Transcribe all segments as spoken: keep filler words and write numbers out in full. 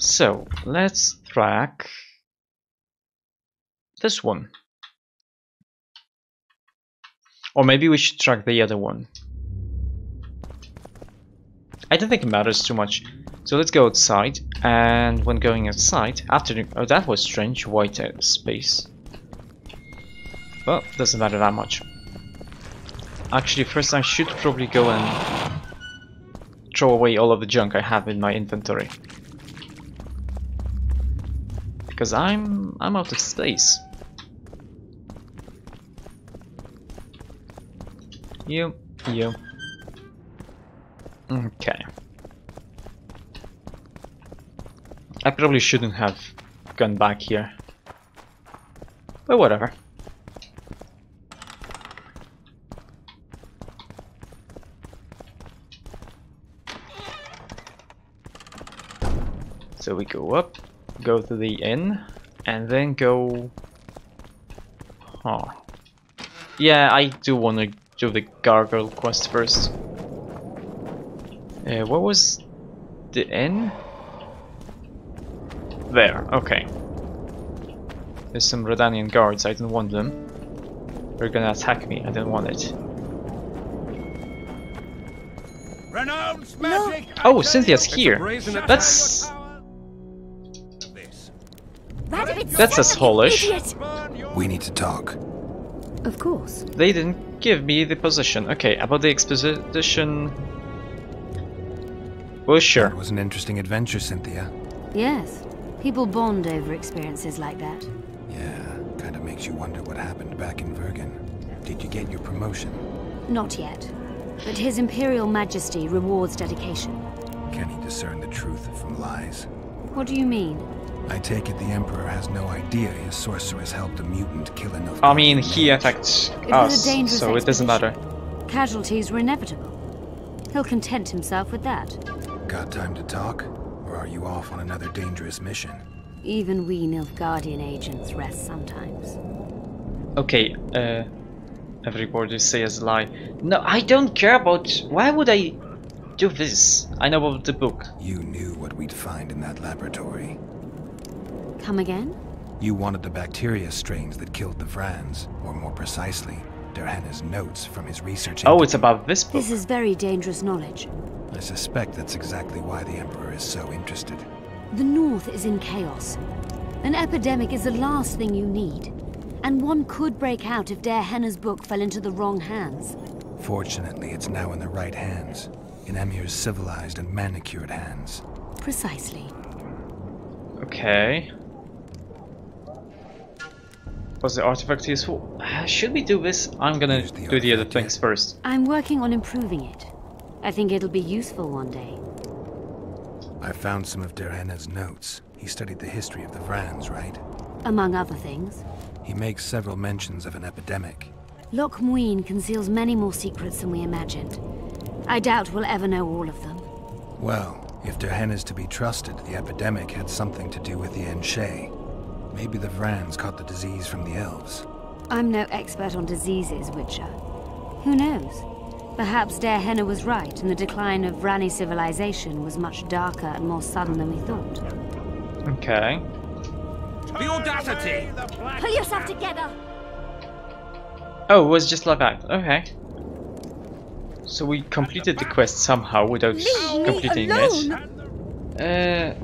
So let's track this one. Or maybe we should track the other one. I don't think it matters too much. So let's go outside, and when going outside, after... Oh, that was strange, white space. Well, doesn't matter that much. Actually, first I should probably go and throw away all of the junk I have in my inventory. Because I'm... I'm out of space. You, you. Okay. I probably shouldn't have gone back here. But whatever. So we go up, go to the inn, and then go... Oh. Yeah, I do want to do the gargoyle quest first. Uh, what was the inn? There, okay. There's some Redanian guards, I don't want them. They're gonna attack me, I don't want it. Renounce magic. No. Oh, Cynthia's here! That's... That's a Solish. We need to talk. Of course. They didn't give me the position. Okay, about the exposition... Well, sure. It was an interesting adventure, Cynthia. Yes. People bond over experiences like that. Yeah, kind of makes you wonder what happened back in Vergen. Did you get your promotion? Not yet. But His Imperial Majesty rewards dedication. Can he discern the truth from lies? What do you mean? I take it the Emperor has no idea his sorceress helped a mutant kill enough. I mean, he attacked us, so expedition. It doesn't matter. Casualties were inevitable. He'll content himself with that. Got time to talk? Or are you off on another dangerous mission? Even we Nilfgaardian agents rest sometimes. Okay, uh... every word you say is a lie. No, I don't care about... Why would I do this? I know about the book. You knew what we'd find in that laboratory. Come again? You wanted the bacteria strains that killed the Vrans, or more precisely, Der Hena's notes from his research. Oh, it's about this book. This is very dangerous knowledge. I suspect that's exactly why the Emperor is so interested. The North is in chaos. An epidemic is the last thing you need. And one could break out if Der Hena's book fell into the wrong hands. Fortunately, it's now in the right hands. In Emir's civilized and manicured hands. Precisely. Okay. Was the artifact useful? Should we do this? I'm gonna the do the other things first. I'm working on improving it. I think it'll be useful one day. I found some of Der Hena's notes. He studied the history of the Vrans, right? Among other things. He makes several mentions of an epidemic. Loch Muin conceals many more secrets than we imagined. I doubt we'll ever know all of them. Well, if Der Hena's to be trusted, the epidemic had something to do with the Enshe. Maybe the Vrans caught the disease from the elves. I'm no expert on diseases, Witcher. Who knows? Perhaps Der Hena was right, and the decline of Vrani civilization was much darker and more sudden than we thought. Okay. The audacity! Pull yourself together! Oh, it was just like that. Okay. So we completed the quest somehow without Leave completing me alone. it.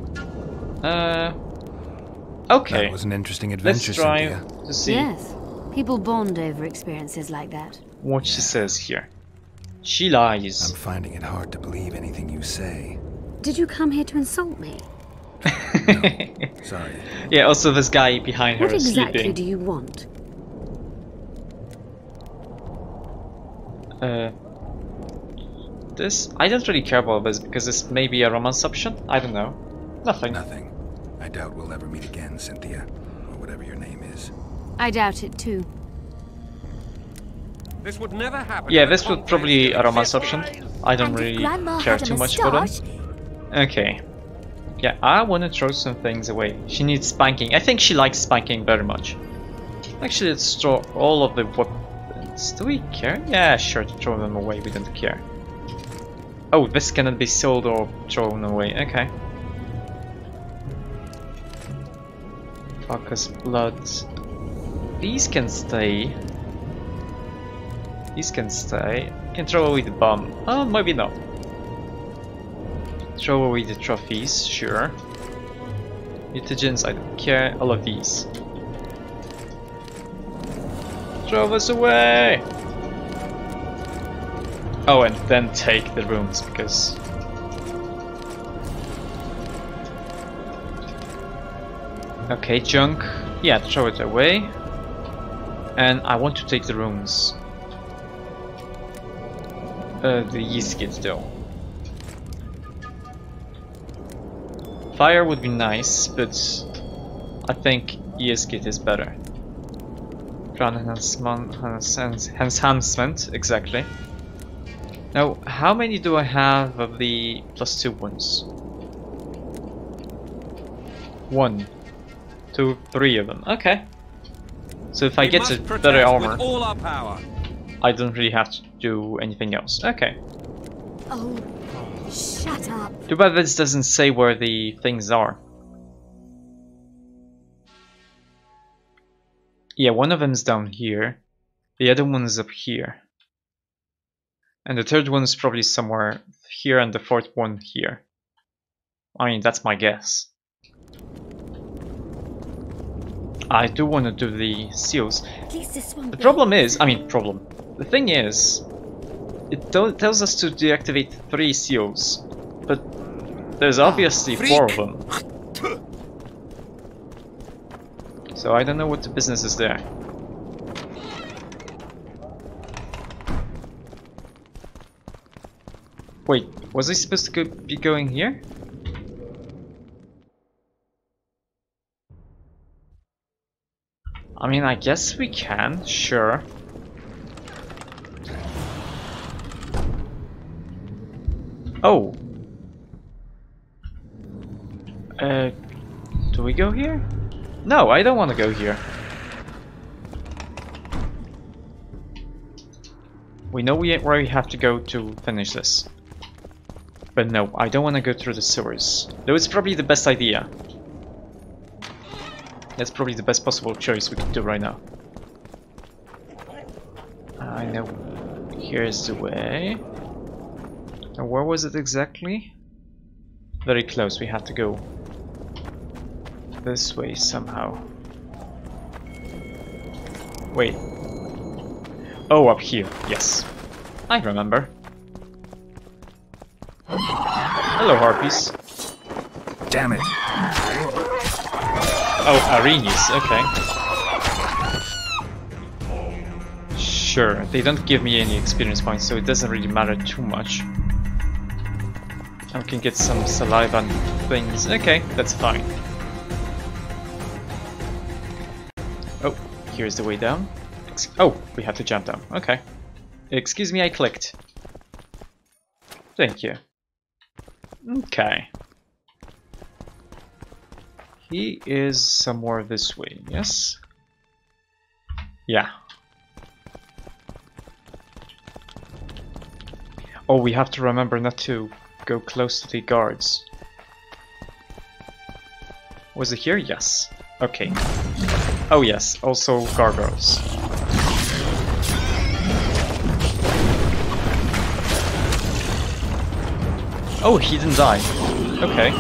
Uh... Uh... Okay. That was an interesting adventure. Let's try to see. Yes, people bond over experiences like that. What she says here. She lies. I'm finding it hard to believe anything you say. Did you come here to insult me? No, sorry. Yeah. Also, this guy behind her is sleeping. What exactly do you want? Uh, this I don't really care about this because this may be a romance option. I don't know. Nothing. Nothing. I doubt we'll ever meet again, Cynthia, or whatever your name is. I doubt it too. This would never happen. Yeah, this would probably a romance option. I don't really care too much about it. Okay. Yeah, I want to throw some things away. She needs spanking. I think she likes spanking very much. Actually, let's throw all of the weapons. Do we care? Yeah, sure, throw them away. We don't care. Oh, this cannot be sold or thrown away. Okay. Fuckers, bloods. These can stay. These can stay. Can throw away the bomb. Oh, maybe not. Throw away the trophies, sure. Mutagens, I don't care. All of these. Throw us away! Oh, and then take the rooms, because... Okay, junk. Yeah, throw it away. And I want to take the runes. Uh, the Ysgit though. Fire would be nice, but I think Ysgit is better. Crown enhancement, exactly. Now, how many do I have of the plus two ones? One. Two, three of them. Okay. So if I get a better armor, all our power. I don't really have to do anything else. Okay. Oh, shut up. Too bad this doesn't say where the things are. Yeah, one of them's down here. The other one is up here. And the third one is probably somewhere here, and the fourth one here. I mean, that's my guess. I do want to do the seals. The problem is, I mean, problem. The thing is, it tells us to deactivate three seals, but there's obviously four of them. So I don't know what the business is there. Wait, was I supposed to go be going here? I mean, I guess we can, sure. Oh! Uh, do we go here? No, I don't want to go here. We know we where we have to go to finish this. But no, I don't want to go through the sewers. Though it's probably the best idea. That's probably the best possible choice we could do right now. I know. Here's the way. Now, where was it exactly? Very close, we have to go this way somehow. Wait. Oh, up here, yes. I remember. Hello, harpies. Damn it. Oh, Arinis, okay. Sure, they don't give me any experience points, so it doesn't really matter too much. I can get some saliva and things. Okay, that's fine. Oh, here's the way down. Ex oh, we have to jump down, okay. Excuse me, I clicked. Thank you. Okay. He is somewhere this way, yes? Yeah. Oh, we have to remember not to go close to the guards. Was it here? Yes. Okay. Oh yes, also gargoyles. Oh, he didn't die. Okay.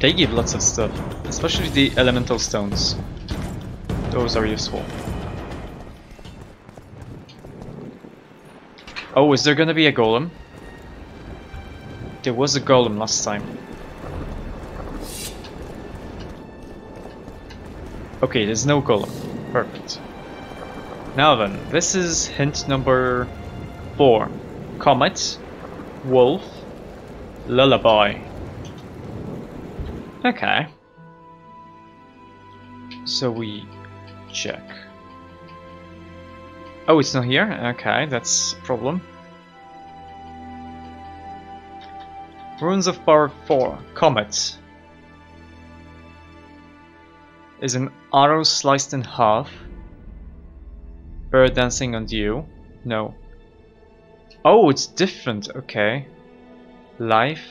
They give lots of stuff, especially the elemental stones. Those are useful. Oh, is there gonna be a golem? There was a golem last time. Okay, there's no golem. Perfect. Now then, this is hint number four. Comet, wolf, lullaby. Okay. So we check. Oh, it's not here? Okay, that's a problem. Runes of Power four. Comet. Is an arrow sliced in half. Bird dancing on you. No. Oh, it's different. Okay. Life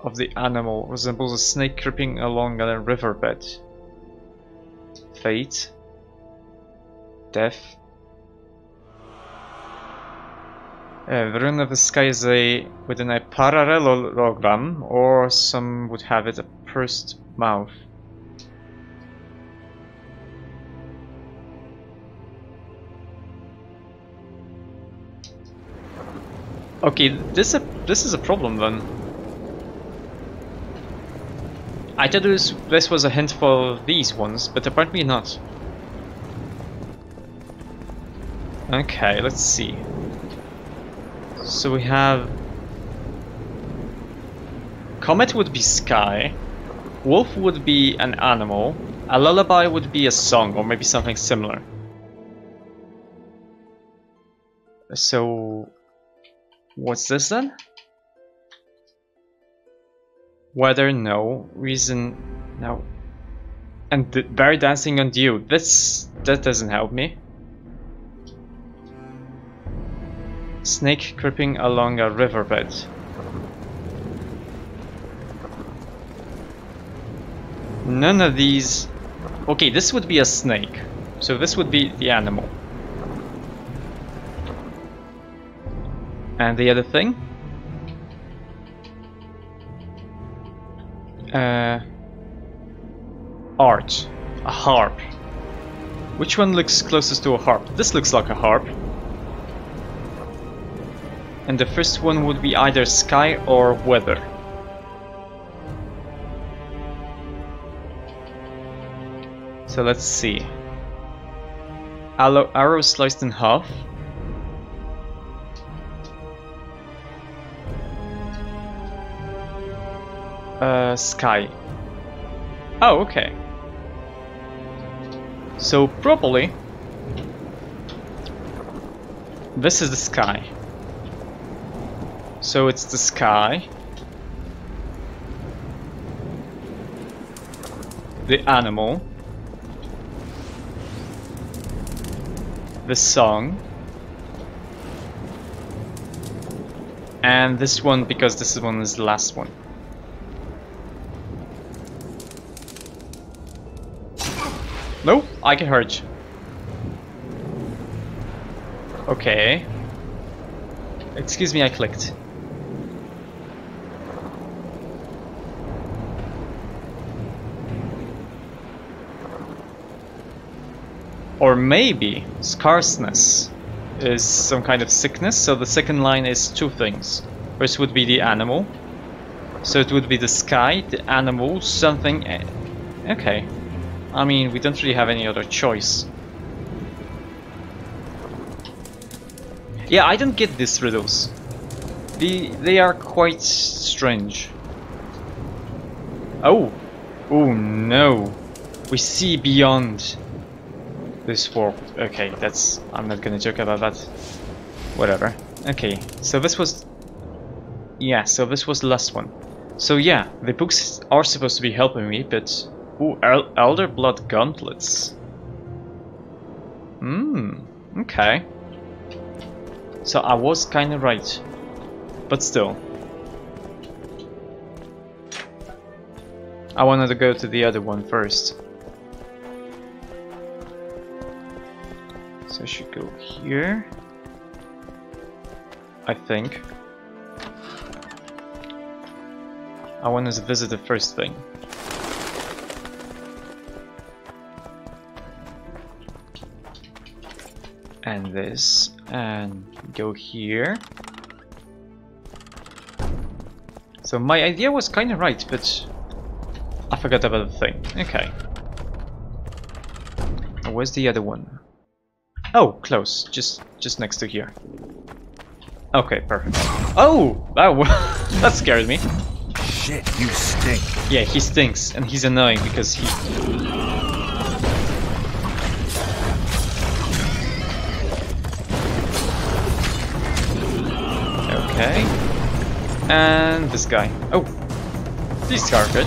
of the animal resembles a snake creeping along a riverbed. Fate. Death. Uh, the ruin of the sky is a, within a parallelogram, or some would have it a pursed mouth. Okay, this, a, this is a problem then. I thought this, this was a hint for these ones, but apparently not. Okay, let's see. So we have... Comet would be sky. Wolf would be an animal. A lullaby would be a song, or maybe something similar. So... what's this then? Weather, no. Reason, no. And the bear dancing on dew. That's, that doesn't help me. Snake creeping along a riverbed. None of these... Okay, this would be a snake. So this would be the animal. And the other thing? Uh, art. A harp. Which one looks closest to a harp? This looks like a harp. And the first one would be either sky or weather. So let's see. Arrow, arrow sliced in half. Uh, sky. Oh, okay. So probably this is the sky. So it's the sky, the animal, the song, and this one, because this one is the last one. No, I can hurt you. Okay. Excuse me, I clicked. Or maybe scarceness is some kind of sickness, so the second line is two things. First would be the animal, so it would be the sky, the animal, something... Okay, I mean, we don't really have any other choice. Yeah, I don't get these riddles. The, they are quite strange. Oh! Oh no! We see beyond... this warp. Okay, that's... I'm not gonna joke about that. Whatever. Okay, so this was... Yeah, so this was the last one. So yeah, the books are supposed to be helping me, but... Ooh, El Elder Blood Gauntlets. Hmm, okay. So I was kinda right. But still. I wanted to go to the other one first. So I should go here, I think. I want to visit the first thing. And this, and go here. So my idea was kind of right, but I forgot about the thing. Okay. Where's the other one? Oh, close. Just just next to here. Okay, perfect. Oh! That, that scared me. Shit, you stink. Yeah, he stinks, and he's annoying because he... Okay. And this guy. Oh! These are good.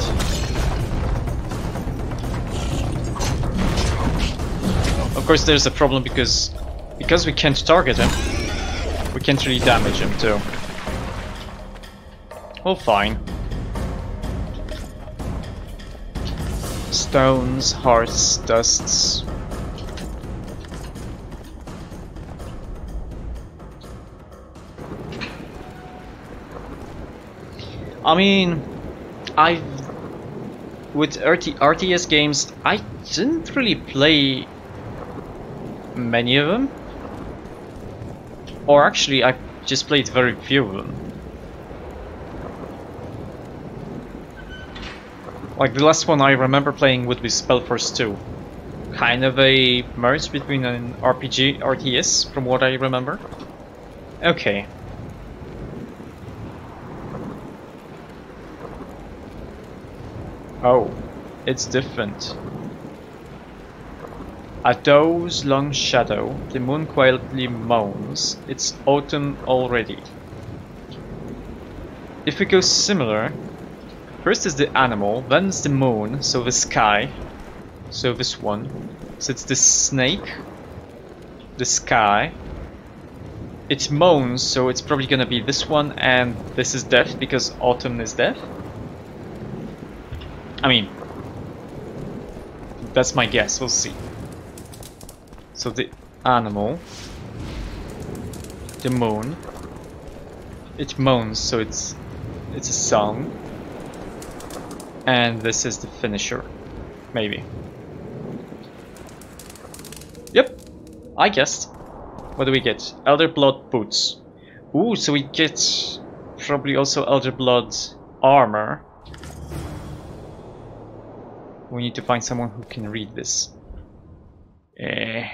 Of course there's a problem because because we can't target him. We can't really damage him too. Well, fine. Stones, hearts, dusts. I mean, I with R T S games, I didn't really play many of them, or actually, I just played very few of them. Like the last one I remember playing would be SpellForce two, kind of a merge between an R P G R T S, from what I remember. Okay. Oh, it's different. A doe's long shadow, the moon quietly moans. It's autumn already. If we go similar, first is the animal, then is the moon, so the sky. So this one. So it's the snake, the sky. It moans, so it's probably gonna be this one, and this is death because autumn is death. I mean, that's my guess, we'll see. So the animal, the moon, it moans, so it's it's a song, and this is the finisher, maybe. Yep, I guessed. What do we get? Elder Blood boots. Ooh, so we get probably also Elder Blood armor. We need to find someone who can read this. Eh.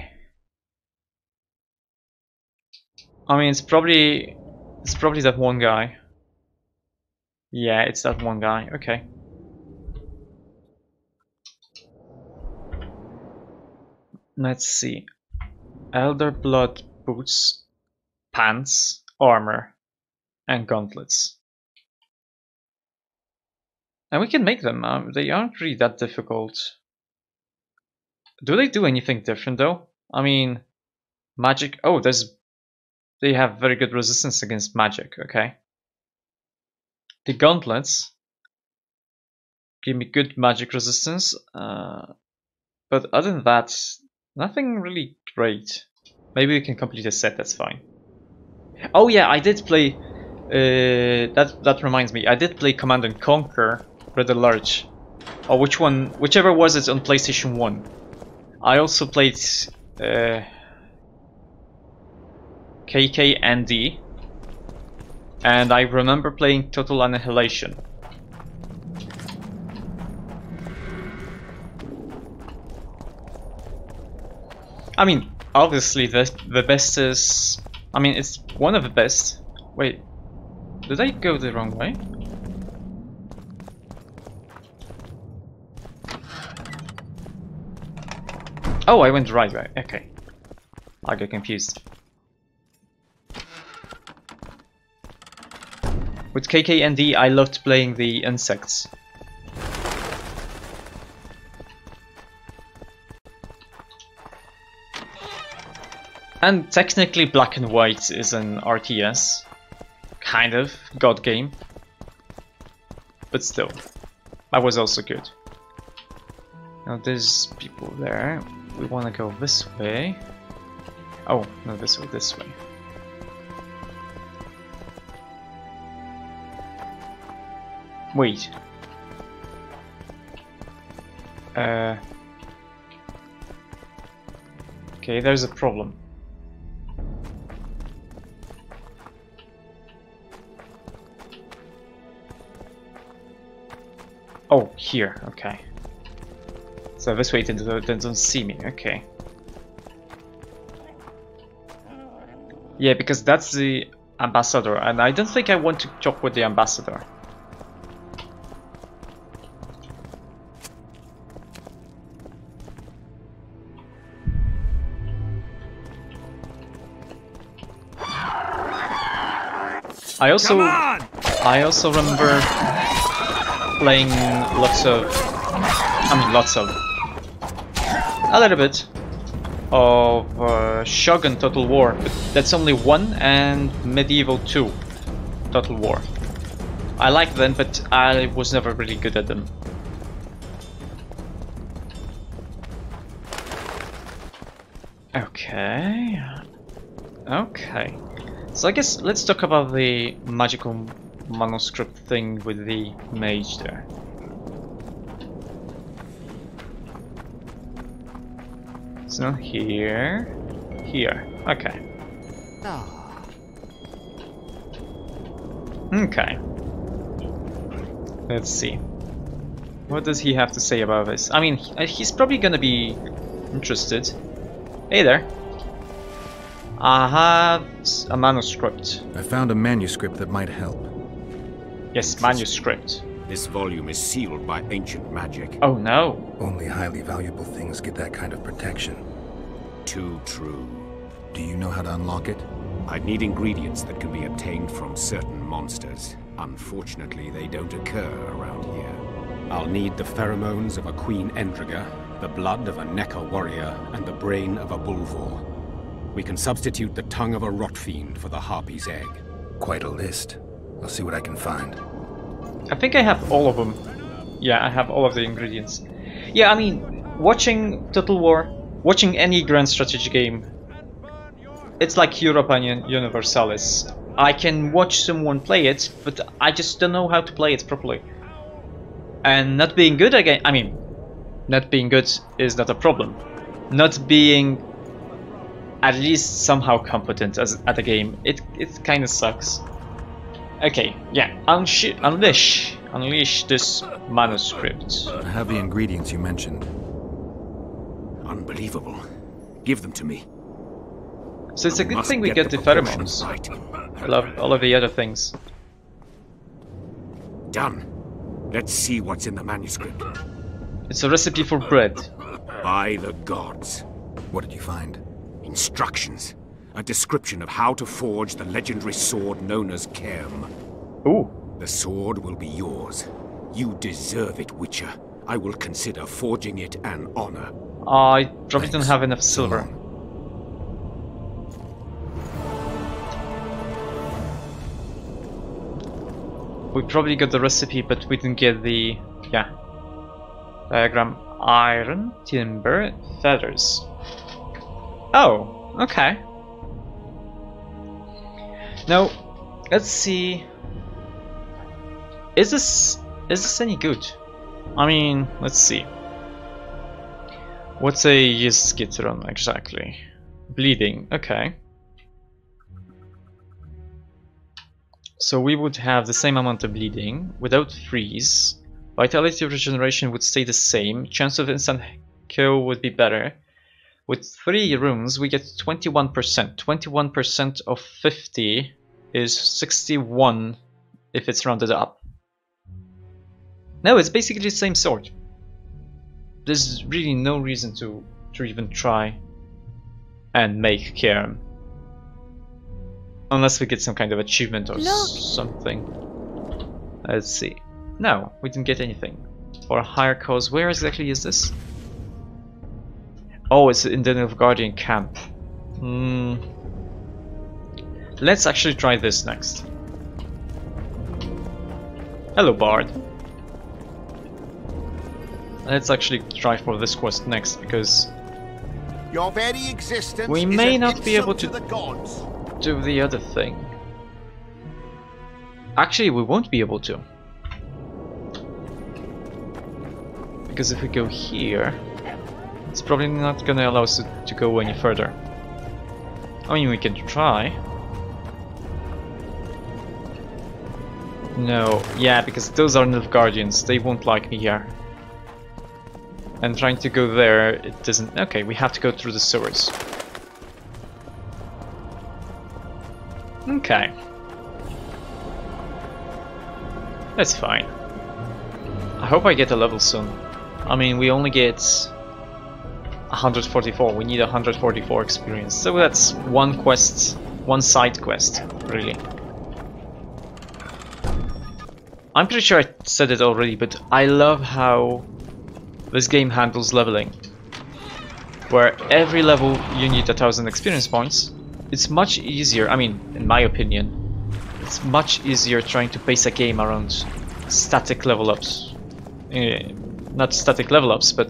I mean, it's probably it's probably that one guy. Yeah, it's that one guy. Okay. Let's see. Elder Blood boots, pants, armor, and gauntlets. And we can make them, um, they aren't really that difficult. Do they do anything different though? I mean, magic, oh, there's, they have very good resistance against magic, okay. The gauntlets give me good magic resistance, uh, but other than that, nothing really great. Maybe we can complete a set, that's fine. Oh yeah, I did play, uh, that, that reminds me, I did play Command and Conquer. Rather large, or which one, whichever was it on PlayStation one. I also played uh, K K N D, and I remember playing Total Annihilation. I mean, obviously the, the best is, I mean, it's one of the best. Wait, did I go the wrong way? Oh, I went the right way. Okay. I got confused. With K K N D, I loved playing the insects. And technically, Black and White is an R T S. Kind of. God game. But still. That was also good. Now, there's people there. We want to go this way. Oh, no, this way, this way. Wait. Uh. Okay, there's a problem. Oh, here, okay. So this way they don't see me, okay. Yeah, because that's the ambassador, and I don't think I want to chop with the ambassador. I also, I also remember playing lots of, I mean lots of, a little bit of uh, Shogun Total War, but that's only one, and Medieval Two Total War. I like them, but I was never really good at them. Okay, okay. So I guess let's talk about the magical manuscript thing with the mage there. It's not here. Here. Okay. Okay. Let's see. What does he have to say about this? I mean, he's probably gonna be interested. Hey there. I have a manuscript. I found a manuscript that might help. Yes, manuscript. This volume is sealed by ancient magic. Oh no. Only highly valuable things get that kind of protection. Too true. Do you know how to unlock it? I'd need ingredients that can be obtained from certain monsters. Unfortunately, they don't occur around here. I'll need the pheromones of a Queen Endrega, the blood of a Nneka warrior, and the brain of a Bulvor. We can substitute the tongue of a Rotfiend for the Harpy's egg. Quite a list. I'll see what I can find. I think I have all of them. Yeah, I have all of the ingredients. Yeah, I mean, watching Total War, watching any grand strategy game, it's like Europa Universalis. I can watch someone play it, but I just don't know how to play it properly. And not being good again, I mean, not being good is not a problem. Not being at least somehow competent as, at a game, it it kind of sucks. Okay, yeah, Unsh unleash, unleash this manuscript. I have the ingredients you mentioned. Unbelievable. Give them to me. So it's I a good thing we get, get the, the pheromones. Right. Love all of the other things. Done. Let's see what's in the manuscript. It's a recipe for bread. By the gods. What did you find? Instructions. A description of how to forge the legendary sword known as Kaer. Ooh. The sword will be yours. You deserve it, Witcher. I will consider forging it an honor. I probably don't have enough silver. We probably got the recipe, but we didn't get the... yeah. Diagram. Iron, timber, feathers. Oh, okay. Now, let's see. Is this is this any good? I mean, let's see. What's a Ysgitron exactly? Bleeding. Okay. So we would have the same amount of bleeding without freeze. Vitality regeneration would stay the same. Chance of instant kill would be better. With three rooms, we get twenty-one percent. twenty-one percent of fifty is sixty-one if it's rounded up. No, it's basically the same sword. There's really no reason to, to even try and make Kaer. Unless we get some kind of achievement or something. Let's see. No, we didn't get anything. For a higher cause, where exactly is this? Oh, it's in the Nilfgaardian camp. Hmm. Let's actually try this next. Hello, Bard. Let's actually try for this quest next, because your very existence we may not be able to, to the gods. do the other thing. Actually, we won't be able to, because if we go here, it's probably not gonna allow us to, to go any further. I mean, we can try. No, yeah, because those are Nilfgaardians, they won't like me here. And trying to go there, it doesn't... okay, we have to go through the sewers. Okay. That's fine. I hope I get a level soon. I mean, we only get one hundred forty-four, we need one hundred forty-four experience, so that's one quest, one side quest, really. I'm pretty sure I said it already, but I love how this game handles leveling. where every level you need a thousand experience points, it's much easier, I mean, in my opinion, it's much easier trying to base a game around static level ups. Uh, not static level ups, but...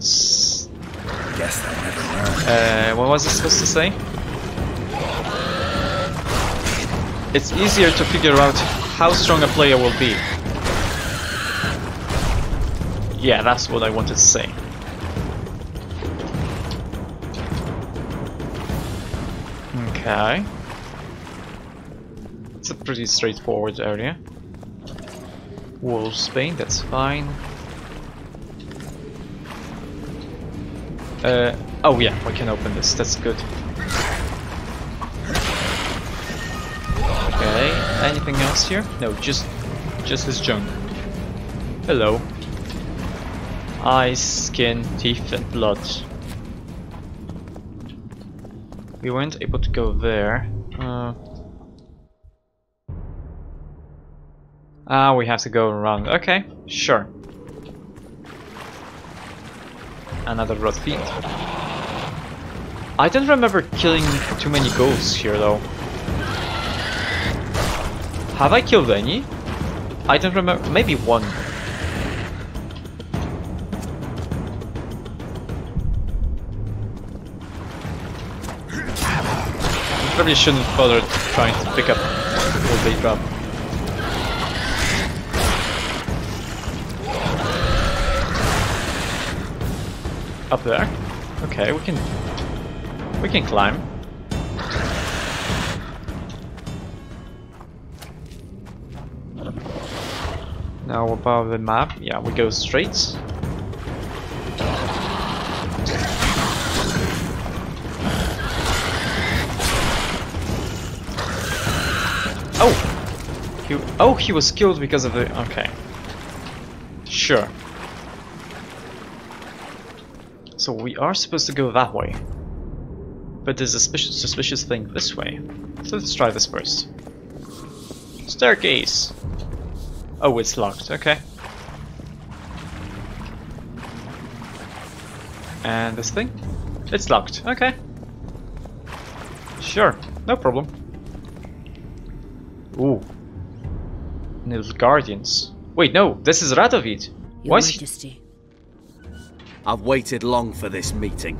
Guess that never uh, what was I supposed to say? It's easier to figure out how strong a player will be. Yeah, that's what I wanted to say. Okay. It's a pretty straightforward area. Wolfsbane, that's fine. Uh, oh yeah, we can open this, that's good. Okay, anything else here? No, just just this junk. Hello. Eyes, skin, teeth and blood. We weren't able to go there. Uh, ah, we have to go around. Okay, sure. Another Rotfiend. I don't remember killing too many ghosts here though. Have I killed any? I don't remember. Maybe one. Probably shouldn't bother trying to pick up what they drop. Up there. Okay, we can we can climb. Now above the map. Yeah, we go straight. Oh! He, oh, he was killed because of the... Okay. Sure. So we are supposed to go that way. But there's a suspicious, suspicious thing this way. So let's try this first. Staircase! Oh, it's locked. Okay. And this thing? It's locked. Okay. Sure. No problem. Ooh. Nilfgaardians. Wait, no, this is Radovid. Your Majesty. I've waited long for this meeting.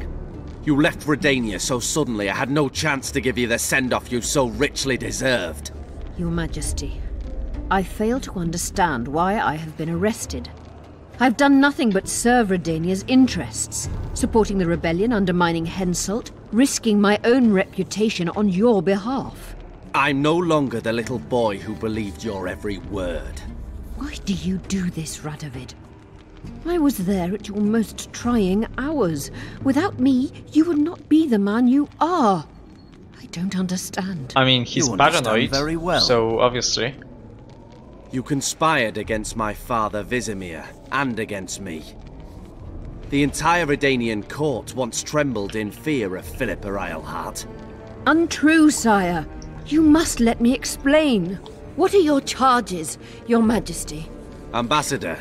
You left Redania so suddenly I had no chance to give you the send-off you so richly deserved. Your Majesty, I fail to understand why I have been arrested. I've done nothing but serve Redania's interests, supporting the rebellion, undermining Henselt, risking my own reputation on your behalf. I'm no longer the little boy who believed your every word. Why do you do this, Radovid? I was there at your most trying hours. Without me, you would not be the man you are. I don't understand. I mean, he's paranoid, very well. So obviously. You conspired against my father, Vizimir, and against me. The entire Redanian court once trembled in fear of Philippa Eilhart. Untrue, sire. You must let me explain. What are your charges, Your Majesty? Ambassador.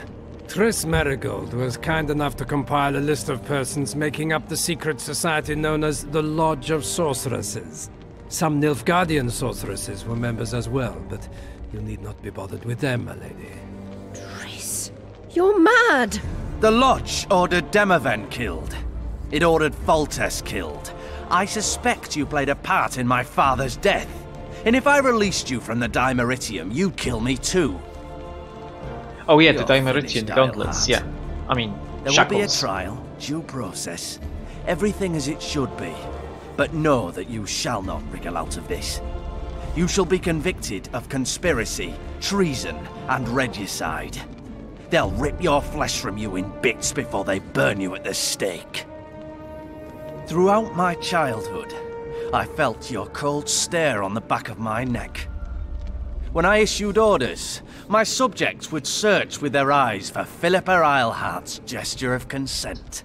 Triss Merigold was kind enough to compile a list of persons making up the secret society known as the Lodge of Sorceresses. Some Nilfgaardian sorceresses were members as well, but you need not be bothered with them, my lady. Triss, you're mad! The Lodge ordered Demavan killed. It ordered Foltest killed. I suspect you played a part in my father's death. And if I released you from the Dimeritium, you'd kill me too. Oh yeah, the Dimeritium gauntlets, yeah. I mean, there shackles. Will be a trial, due process, everything as it should be. But know that you shall not wriggle out of this. You shall be convicted of conspiracy, treason, and regicide. They'll rip your flesh from you in bits before they burn you at the stake. Throughout my childhood, I felt your cold stare on the back of my neck. When I issued orders, my subjects would search with their eyes for Philippa Eilhart's gesture of consent.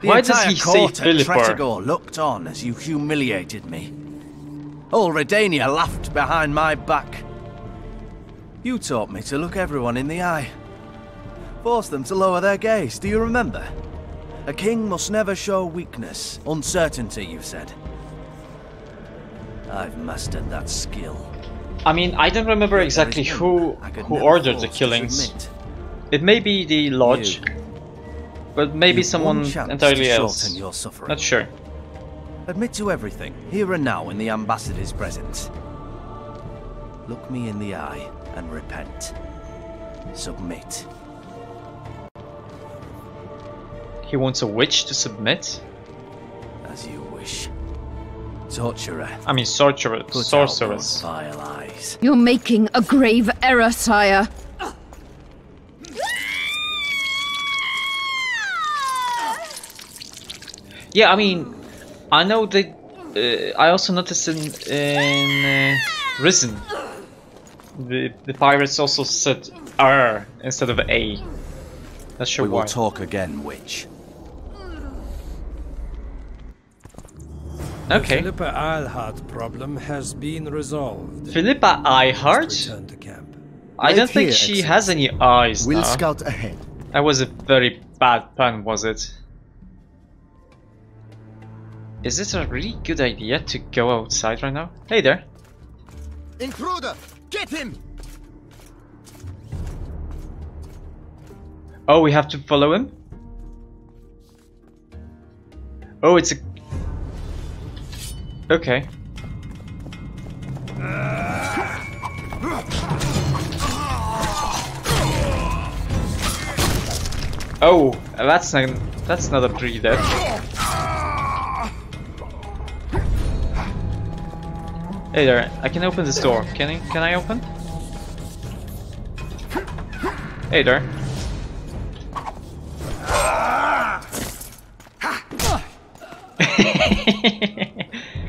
The Why entire does he court say at Tretigor looked on as you humiliated me. All Redania laughed behind my back. You taught me to look everyone in the eye. Forced them to lower their gaze, do you remember? A king must never show weakness. Uncertainty, you said. I've mastered that skill. I mean, I don't remember exactly who who ordered the killings. It may be the Lodge, you. but maybe You've someone entirely else. Your Not sure. Admit to everything, here and now, in the ambassador's presence. Look me in the eye and repent. Submit. He wants a witch to submit? As you wish. Torturer. I mean, sorcerer, sorceress. Vile eyes. You're making a grave error, sire. Yeah, I mean, I know that. Uh, I also noticed in, in uh, Risen, the the pirates also said R instead of A. Not sure why. We will talk again, witch. Okay. The Philippa Eilhart problem has been resolved. Philippa Eilhart? To camp. I don't think she has any eyes now. We'll scout ahead. That was a very bad pun, was it? Is this a really good idea to go outside right now? Hey there. Intruder! Get him! Oh, we have to follow him? Oh, it's a... Okay. Oh, that's not that's not a tree there. Hey there, I can open this door. Can I can I open? Hey there.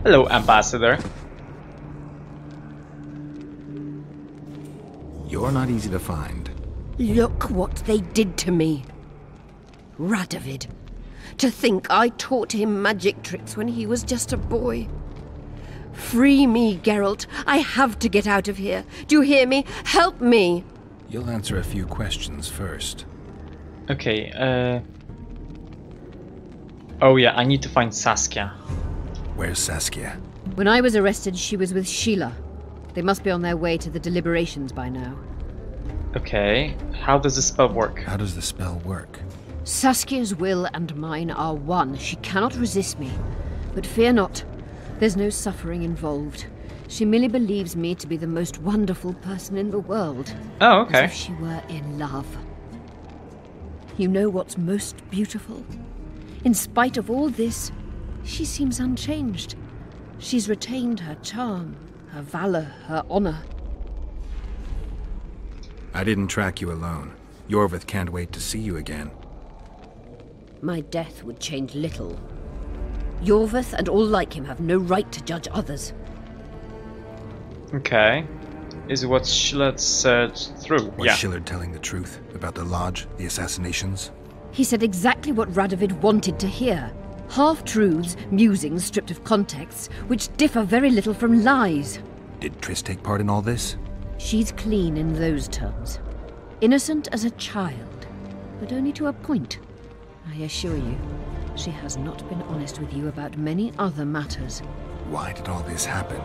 Hello, Ambassador. You're not easy to find. Look what they did to me. Radovid. To think I taught him magic tricks when he was just a boy. Free me, Geralt. I have to get out of here. Do you hear me? Help me. You'll answer a few questions first. Okay, uh... oh yeah, I need to find Saskia. Where's Saskia? When I was arrested, she was with Shilard. They must be on their way to the deliberations by now. Okay, how does the spell work? How does the spell work? Saskia's will and mine are one. She cannot resist me. But fear not. There's no suffering involved. She merely believes me to be the most wonderful person in the world. Oh, okay. As if she were in love. You know what's most beautiful? In spite of all this, she seems unchanged. She's retained her charm, her valor, her honor. I didn't track you alone. Iorveth can't wait to see you again. My death would change little. Iorveth and all like him have no right to judge others. Okay. Is what Shilard said through? Was yeah. Shilard telling the truth about the Lodge, the assassinations? He said exactly what Radovid wanted to hear. Half-truths, musings stripped of context, which differ very little from lies. Did Triss take part in all this? She's clean in those terms. Innocent as a child, but only to a point. I assure you, she has not been honest with you about many other matters. Why did all this happen?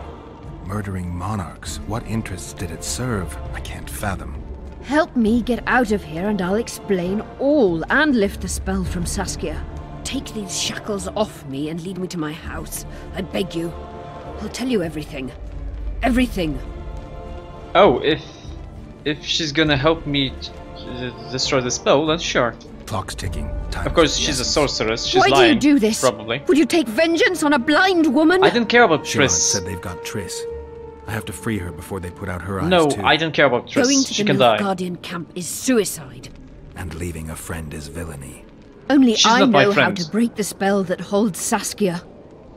Murdering monarchs, what interests did it serve? I can't fathom. Help me get out of here and I'll explain all and lift the spell from Saskia. Take these shackles off me and lead me to my house. I beg you. I'll tell you everything. Everything. Oh, if... if she's gonna help me destroy the spell, then sure. Clock's ticking. Time of course, she's a sorceress. She's lying. Why do you do this? Probably. Would you take vengeance on a blind woman? I don't care about Triss. Shilard said they've got Triss. I have to free her before they put out her eyes, No, too. I don't care about Triss. Going to she the can die. Guardian camp is suicide. And leaving a friend is villainy. Only She's I know how to break the spell that holds Saskia.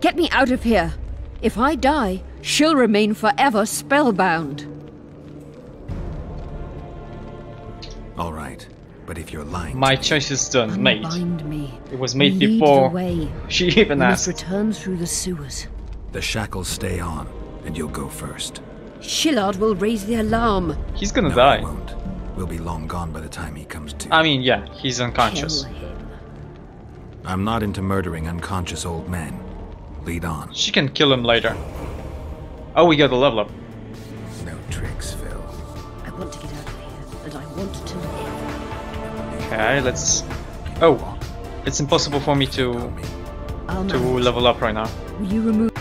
Get me out of here. If I die, she'll remain forever spellbound. All right, but if you're lying, my choice is done, unbind mate. Me. It was made Lead before way. She even we asked. Must return through the sewers. The shackles stay on, and you'll go first. Shilard will raise the alarm. He's gonna no, die. He won't. We'll be long gone by the time he comes to. I mean, yeah, he's unconscious. I'm not into murdering unconscious old men. Lead on. She can kill him later. Oh, we got a level up. No tricks, Phil. I want to get out of here, and I want to live. Okay, let's... Oh, it's impossible for me to... to level up right now. Will you remove...